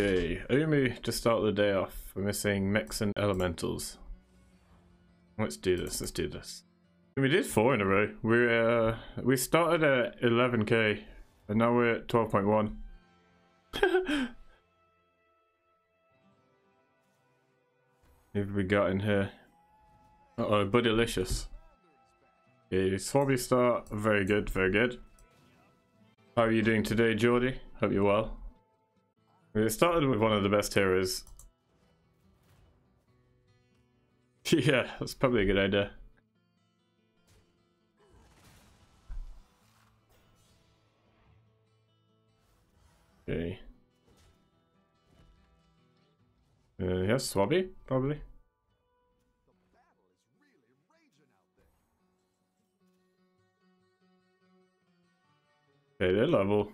Okay, Omu to start the day off. We're missing mechs and elementals. Let's do this, let's do this. We did 4 in a row. We started at 11k and now we're at 12.1. What have we got in here? Uh-oh, Buddy Licious. Okay, Swabby start. Very good, very good. How are you doing today, Jordy? Hope you're well. We started with one of the best heroes. Yeah, that's probably a good idea. Okay. Yes, Swabby, probably. Okay, they're level.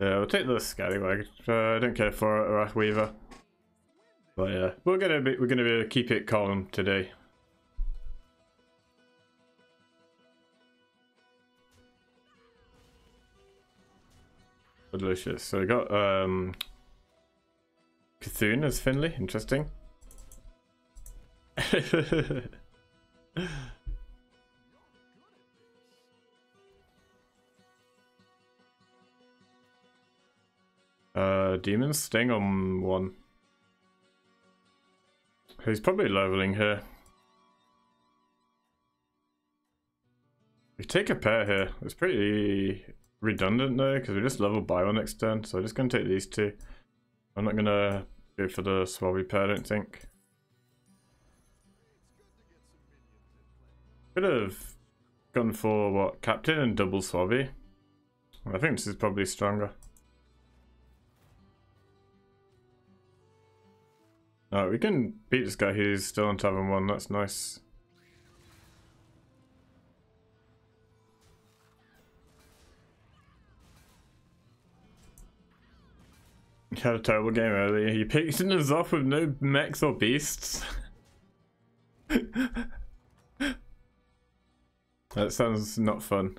Yeah, we'll take the scallywag. I don't care for it, Arach Weaver. But yeah, we're gonna keep it calm today. Delicious. So we got C'Thun as Finley. Interesting. Demons sting on one. He's probably leveling here. We take a pair here. It's pretty redundant though because we just leveled by one next turn, so I'm just gonna take these two. I'm not gonna go for the Swabby pair, I don't think. Could have gone for what, captain and double Swabby. I think this is probably stronger. Alright, we can beat this guy who's still on tavern one, that's nice. You had a terrible game earlier. You picked us off with no mechs or beasts. That sounds not fun.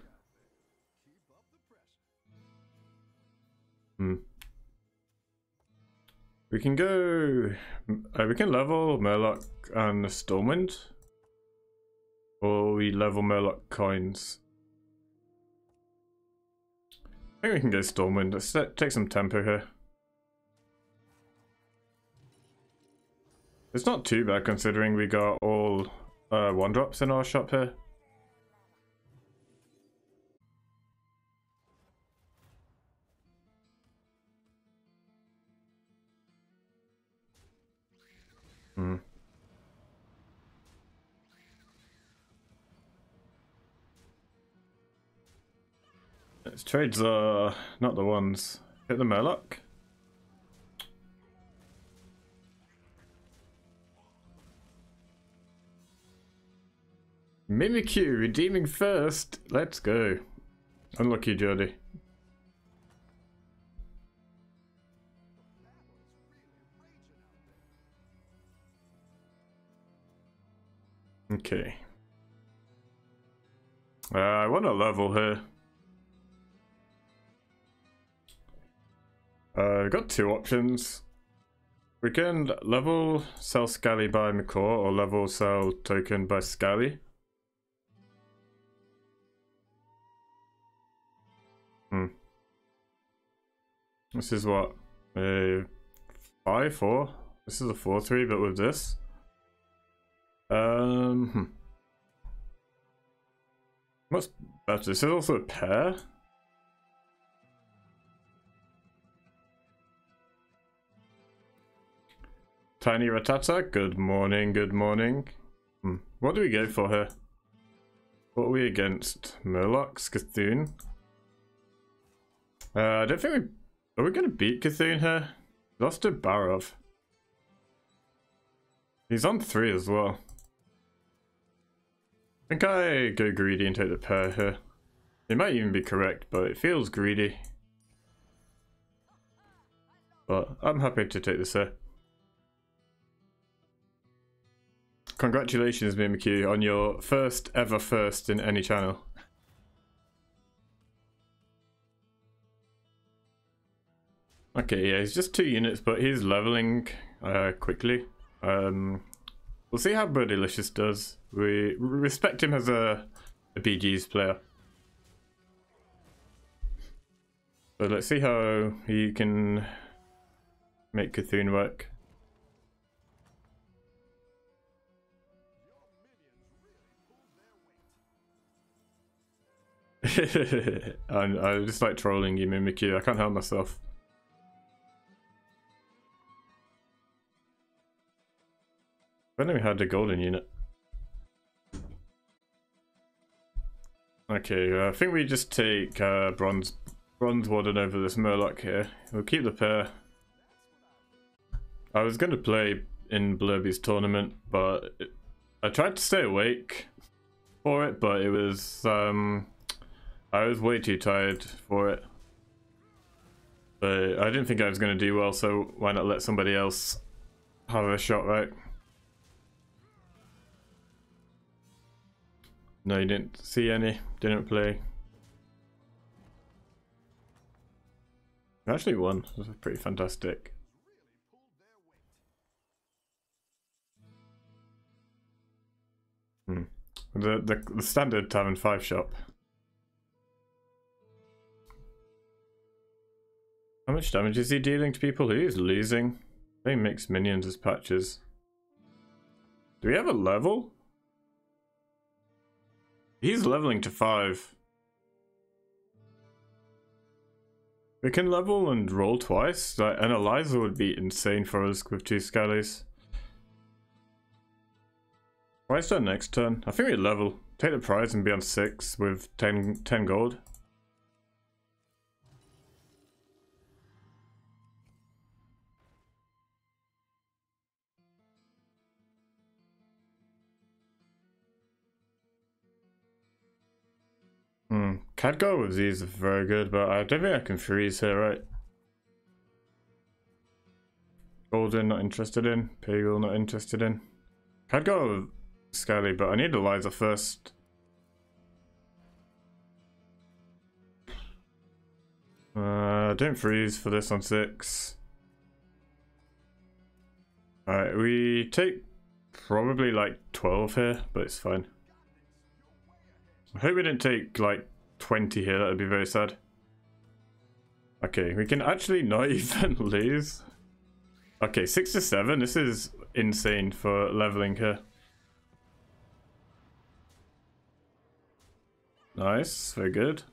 We can go... we can level Murloc and Stormwind. Or we level Murloc coins. I think we can go Stormwind. Let's take some tempo here. It's not too bad considering we got all 1-drops in our shop here. Let's trade the... not the ones. Hit the Murloc. Mimikyu, redeeming first. Let's go. Unlucky, Jordy. Okay. I want to level here. We've got two options. We can level sell Scally by Mikor or level sell token by Scally. This is what? A 5-4? This is a 4-3, but with this. What's better? This is also a pair. Tiny Ratata, good morning, good morning. What do we go for here? What are we against? Murloc, C'Thun. I don't think we... are we going to beat C'Thun here? Lost to Barov. He's on 3 as well. I think I go greedy and take the pair here. It might even be correct, but it feels greedy. But I'm happy to take this here. Congratulations, Mimikyu, on your first ever first in any channel. Okay, yeah, he's just 2 units, but he's leveling quickly. We'll see how Birdelicious does. We respect him as a BG's player. So let's see how he can make C'Thun work. I just like trolling you, Mimikyu. I can't help myself. I don't know if we had a golden unit. Okay, I think we just take bronze warden over this Murloc here. We'll keep the pair. I was going to play in Blurby's tournament, but I tried to stay awake for it, but it was I was way too tired for it. But I didn't think I was going to do well, so why not let somebody else have a shot, right? No, you didn't see any, didn't play. Actually won, this is pretty fantastic. The standard Tavern 5 shop. How much damage is he dealing to people? He is losing. They mix minions as patches. Do we have a level? He's leveling to 5. We can level and roll twice. And Eliza would be insane for us with 2 Scallies. Prize turn next turn. I think we level. Take the prize and be on 6 with 10 gold. Hadgar with these are very good, but I don't think I can freeze here, right? Golden, not interested in. Pagel, not interested in. Hadgar with Scally, but I need Eliza first. Don't freeze for this on 6. Alright, we take probably like 12 here, but it's fine. I hope we didn't take like 20 here, that would be very sad. Okay, we can actually not even lose. Okay, 6 to 7, this is insane for leveling here. Nice, very good.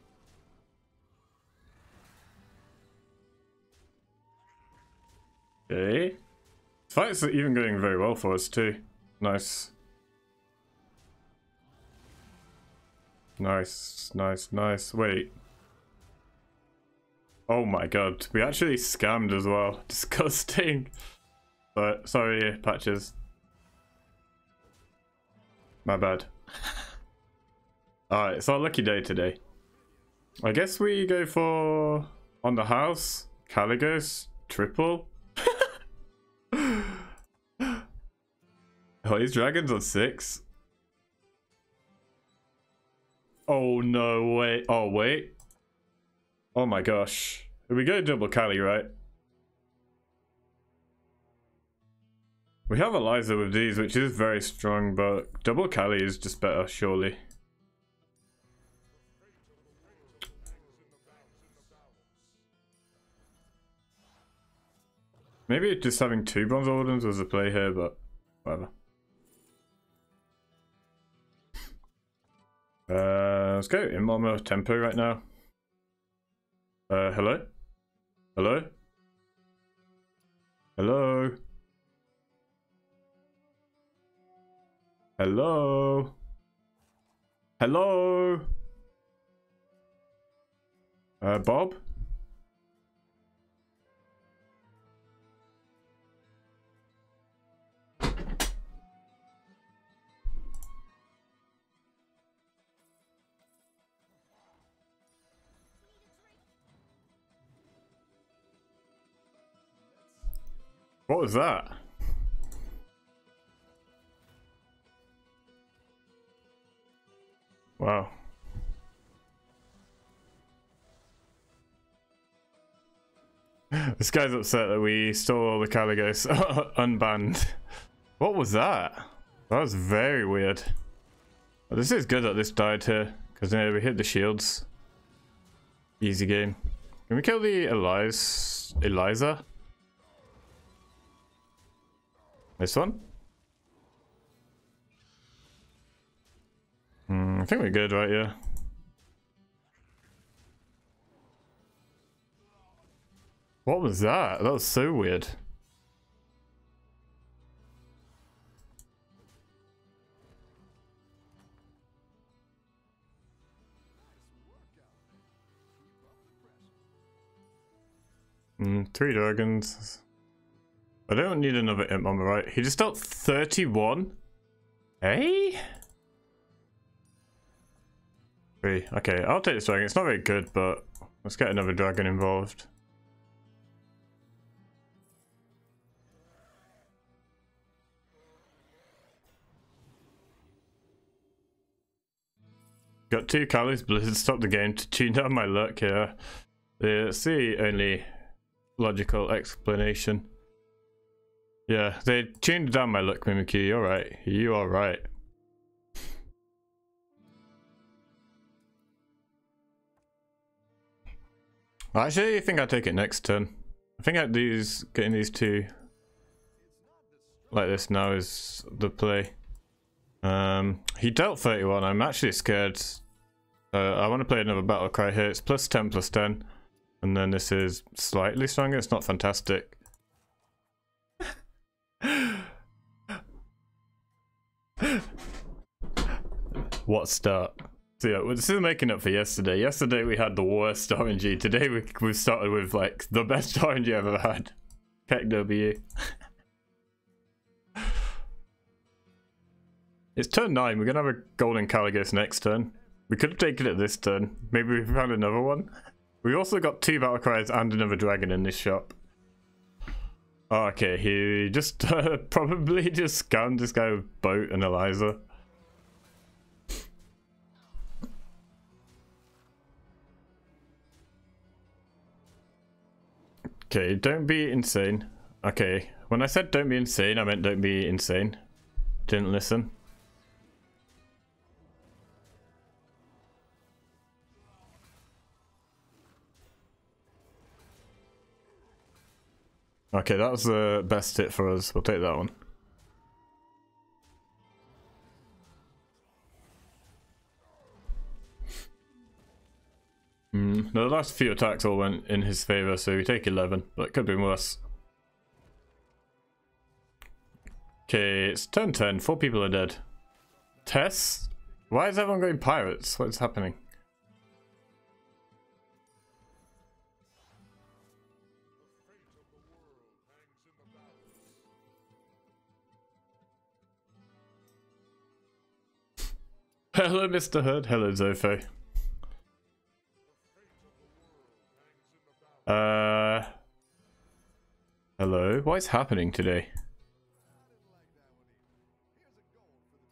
Okay. This fight's even going very well for us too. Nice. Nice, nice, nice. Wait. Oh my god. We actually scammed as well. Disgusting. But sorry, patches. My bad. Alright, it's our lucky day today. I guess we go for on the house. Kalecgos. Triple. Oh, his dragon's on 6. Oh no way. Oh wait. Oh my gosh. If we go double Cali, right? We have Eliza with these, which is very strong, but double Cali is just better, surely. Maybe just having 2 bronze wardens was a play here, but whatever. Let's go in more tempo right now. Hello? Hello? Hello? Hello? Hello? Bob? What was that? Wow. This guy's upset that we stole all the Kalecgos unbanned. What was that? That was very weird. Well, this is good that this died here, because we hit the shields. Easy game. Can we kill the Eliza? This one? I think we're good, right? Yeah. What was that? That was so weird. Three dragons. I don't need another imp on the right. He just got 31? Hey? Three. Okay, I'll take this dragon. It's not very good, but let's get another dragon involved. Got two Kalecgos, Blizzard stopped the game to tune down my luck here. It's the only logical explanation. Yeah, they tuned down my luck, Mimikyu. You're right. You are right. Actually, I think I'll take it next turn. I think getting these two like this now is the play. He dealt 31. I'm actually scared. I want to play another battle cry here. It's +10/+10, and then this is slightly stronger. It's not fantastic. What start? So yeah, this is making up for yesterday. Yesterday we had the worst RNG. Today we've started with like the best RNG I've ever had. Peck W. It's turn 9. We're gonna have a golden Kalecgos next turn. We could have taken it this turn. Maybe we found another one. We also got two battle cries and another dragon in this shop. Oh, okay, he just probably just scammed this guy with boat and Eliza. Okay, don't be insane. Okay, when I said don't be insane, I meant don't be insane. Didn't listen. Okay, that was the best hit for us. We'll take that one. The last few attacks all went in his favor, so we take 11, but it could be worse. Okay, it's turn 10. 4 people are dead. Tess? Why is everyone going pirates? What's happening? Hello, Mr. Hood. Hello, Zofo. Hello? What is happening today?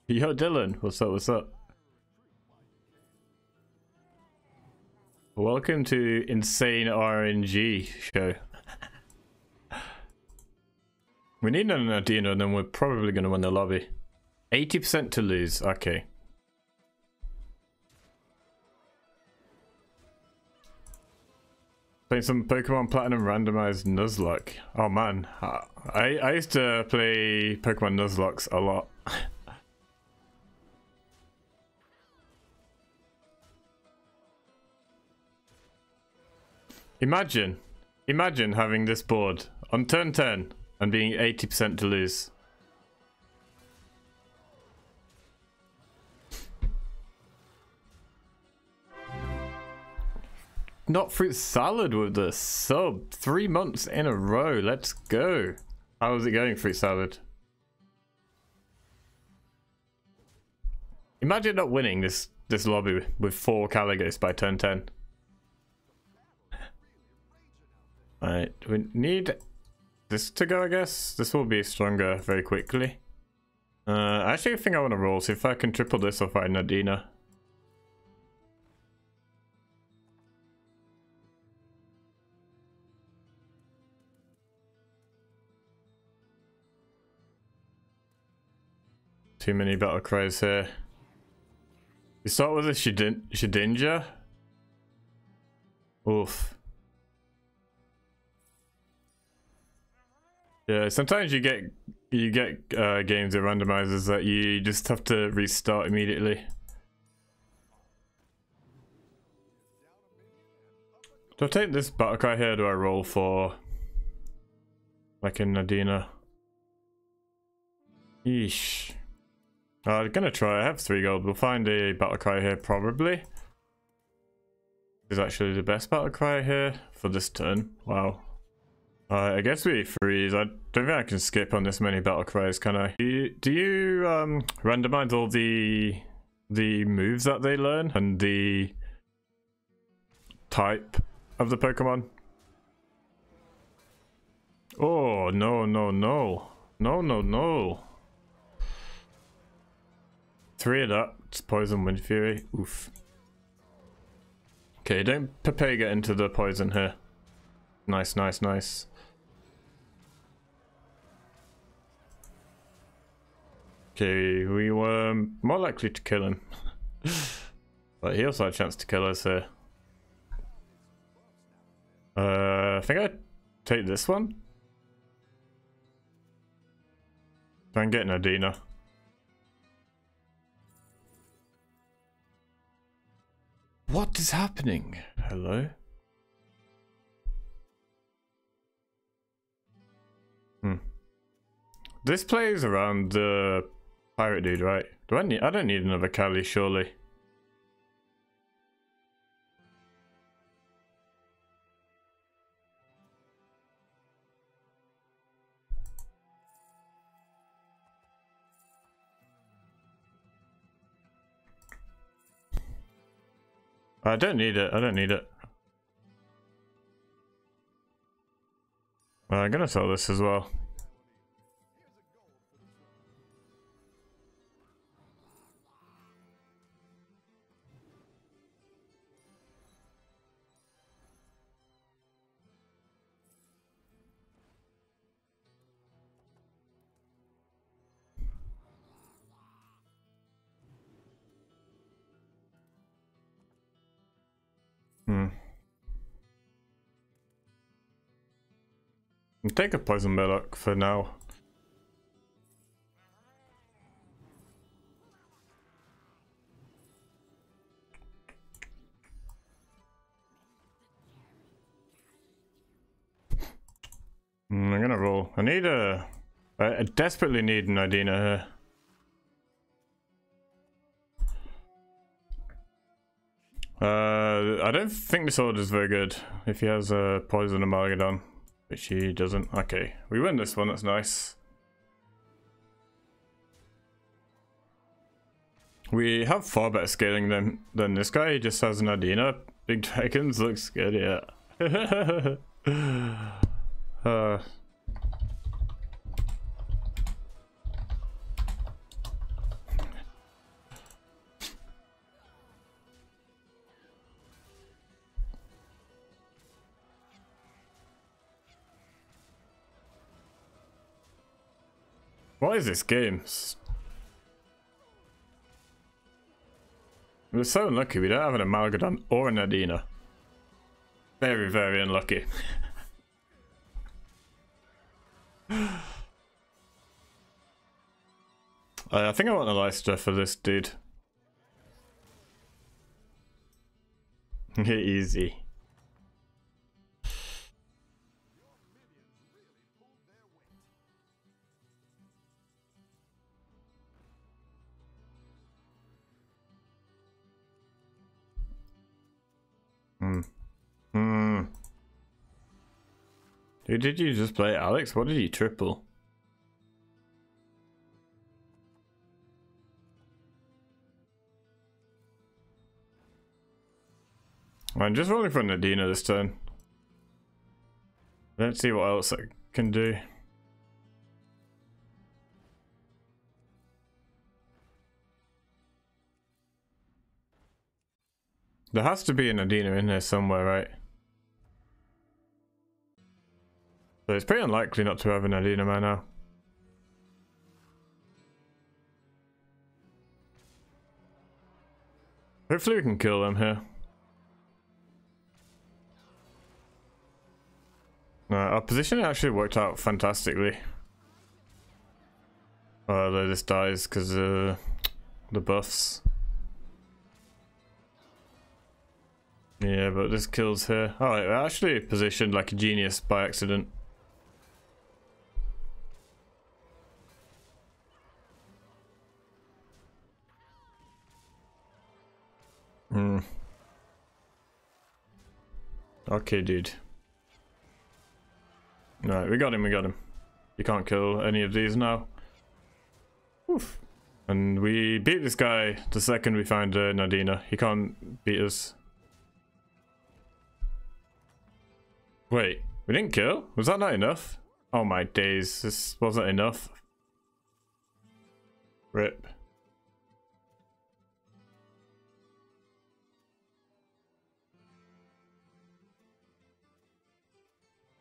Yo, Dylan. What's up? What's up? Welcome to Insane RNG show. We need an Adina, and then we're probably going to win the lobby. 80% to lose. Okay. Playing some Pokemon Platinum randomized Nuzlocke. Oh man, I used to play Pokemon Nuzlocke a lot. Imagine having this board on turn 10 and being 80% to lose. Not fruit salad with the sub 3 months in a row. Let's go. How is it going, fruit salad? Imagine not winning this lobby with 4 Kalecgos by turn 10. Alright, we need this to go, I guess. This will be stronger very quickly. Actually, I think I want to roll, see if I can triple this or find Nadina. Too many battle cries here. You start with a Shedinja? Oof. Yeah, sometimes you get games that randomizes that you just have to restart immediately. Do I take this battle cry here or do I roll for like in Nadina? Yeesh. I'm gonna try. I have 3 gold. We'll find a battle cry here probably. This is actually the best battle cry here for this turn. Wow. I guess we freeze. I don't think I can skip on this many battle cries, can I? Do you randomize all the moves that they learn and the type of the Pokemon? Oh no no no no no no. 3 of that. It's poison, wind fury. Oof. Okay, don't Pepe get into the poison here. Nice, nice, nice. Okay, we were more likely to kill him. But he also had a chance to kill us here. I think I'd take this one. Try and get Nadina. What is happening? Hello? Hmm. This plays around the pirate dude, right? I don't need another Kali, surely. I don't need it. I don't need it. I'm gonna sell this as well. Take a poison Murloc for now. I'm gonna roll. I need a. I desperately need an Adina here. I don't think this order is very good if he has a poison Amalgadon. Which he doesn't. Okay, we win this one, that's nice. We have far better scaling than this guy. He just has an Adina. Big dragons looks good, yeah. What is this game? We're so unlucky we don't have an Amalgadon or an Adina. Very, very unlucky. I think I want a Lystra for this dude. Easy. Who did you just play, Alex? What did you triple? I'm just rolling for Nadina this turn. Let's see what else I can do. There has to be an Adina in there somewhere, right? So it's pretty unlikely not to have an Adina by now. Hopefully we can kill them here. Our position actually worked out fantastically. Although this dies because of the buffs. Yeah, but this kills here. Alright, we're actually positioned like a genius by accident. Okay, dude. Alright, we got him, we got him. You can't kill any of these now. Oof. And we beat this guy the second we found Nadina. He can't beat us. Wait, we didn't kill? Was that not enough? Oh my days, this wasn't enough. Rip.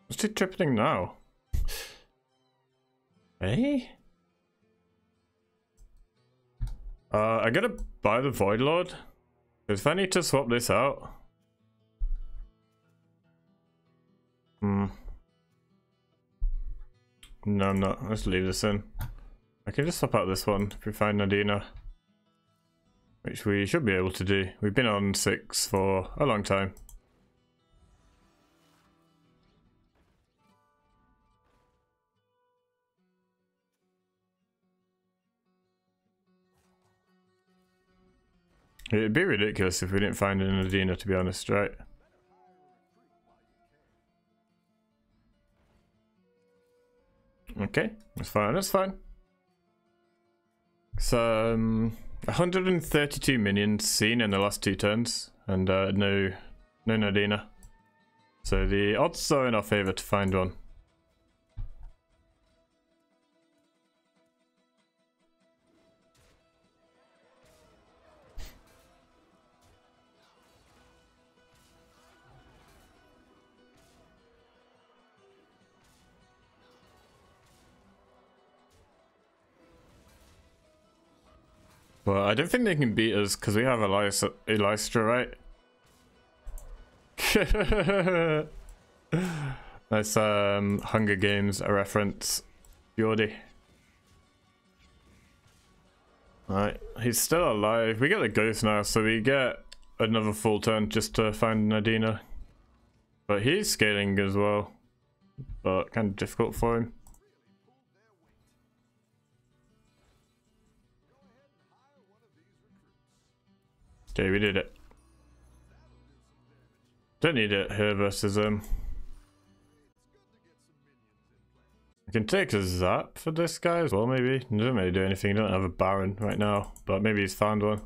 What's it tripling now? Eh? I gotta buy the Void Lord. If I need to swap this out. No, I'm not. Let's leave this in. I can just swap out this one if we find Nadina. Which we should be able to do. We've been on 6 for a long time. It'd be ridiculous if we didn't find an Adina, to be honest, right? Okay, that's fine, that's fine. So, 132 minions seen in the last 2 turns, and no Nadina. So the odds are in our favour to find one. But I don't think they can beat us because we have Lystra, right? That's Hunger Games, a reference. Jordy. Alright, he's still alive. We get the ghost now, so we get another full turn just to find Nadina. But he's scaling as well. But kind of difficult for him. Okay, we did it. Don't need it here versus him. I can take a zap for this guy as well, maybe. It doesn't really do anything. I don't have a Baron right now, but maybe he's found one.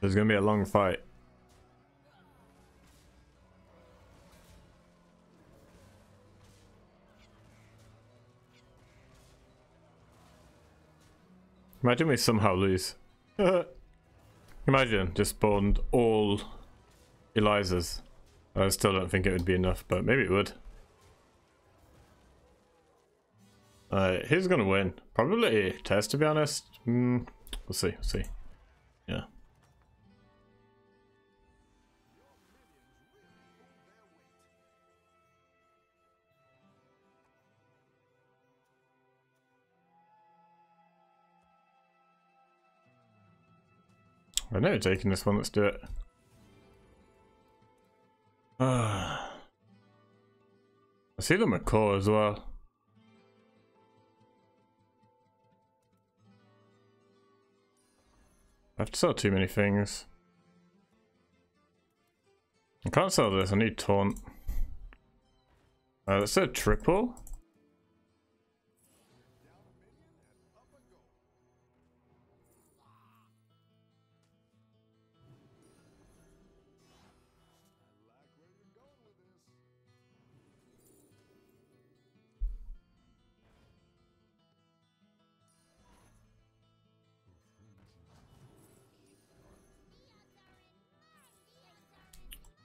There's gonna be a long fight. Imagine we somehow lose. Imagine just spawned all Elizas. I still don't think it would be enough, but maybe it would. Who's gonna win? Probably Tess, to be honest. We'll see, we'll see. Yeah. I know taking this one, let's do it. I see the macaw as well. I have to sell too many things. I can't sell this, I need taunt. Let's do a triple.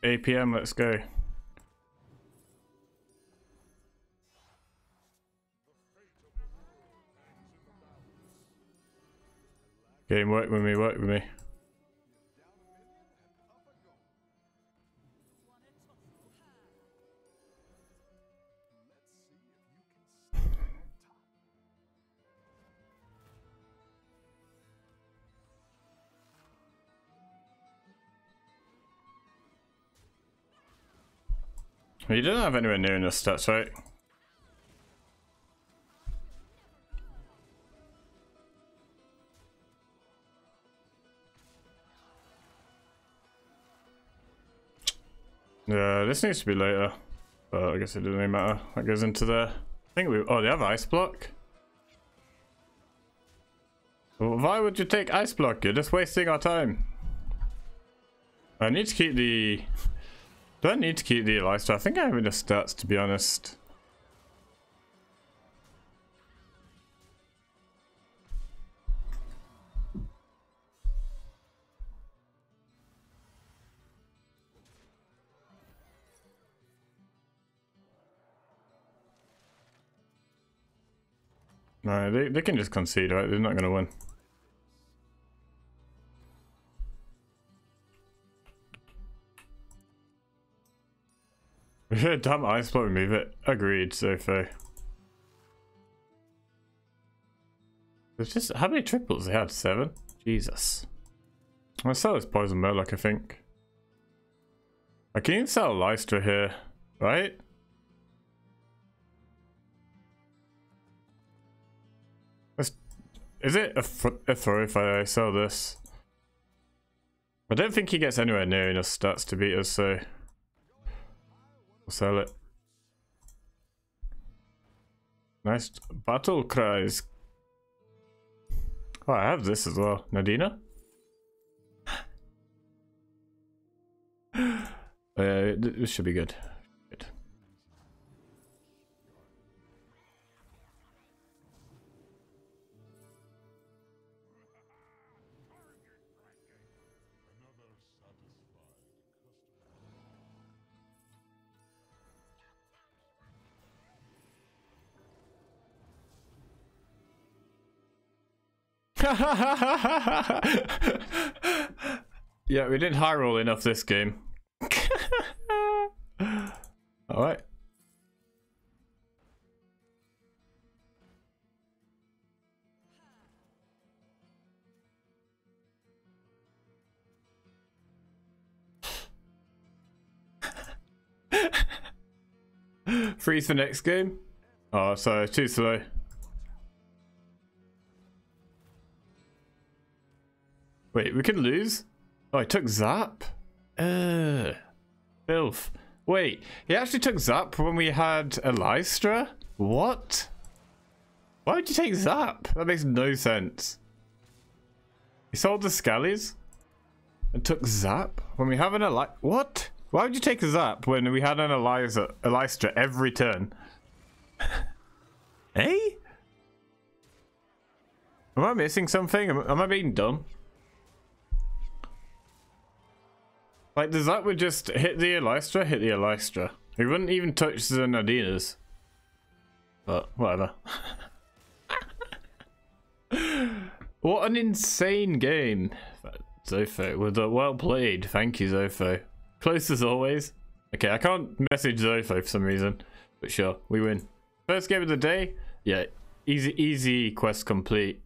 8 PM, let's go. Game, work with me, work with me. You didn't have anywhere near enough stats, right? Yeah, this needs to be later, but I guess it doesn't really matter. That goes into the... I think we... Oh, they have ice block? Well, why would you take ice block? You're just wasting our time. I need to keep the... Do I need to keep the Lystra? I think I have enough stats, to be honest. No, they can just concede, right? They're not going to win. Damn ice block, move it. Agreed, Zofo. There's just how many triples they had? 7? Jesus. I sell this poison Murloc, I think. I can sell Lystra here, right? Is it a throw if I sell this? I don't think he gets anywhere near enough stats to beat us, so. We'll sell it. Nice battle cries. Oh, I have this as well. Nadina? This should be good. Good. Yeah, we didn't high roll enough this game. Alright. Freeze the next game. Oh, sorry, too slow. Wait, we can lose? Oh, I took Zap? Ugh. Filth. Wait, he actually took Zap when we had a Lystra? What? Why would you take Zap? That makes no sense. He sold the Scallies and took Zap when we have an Eliza. What? Why would you take Zap when we had an Lystra every turn? Eh? Am I missing something? Am I being dumb? Like, the Zap would just hit the Lystra. He wouldn't even touch the Nadinas. But, whatever. What an insane game. Zofo, with a well played. Thank you, Zofo. Close as always. Okay, I can't message Zofo for some reason. But sure, we win. First game of the day. Yeah, easy quest complete.